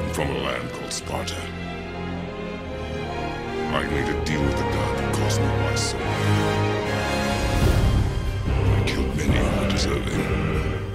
I'm from a land called Sparta. I made a deal with the god that cost me my soul. I killed many who were deserving.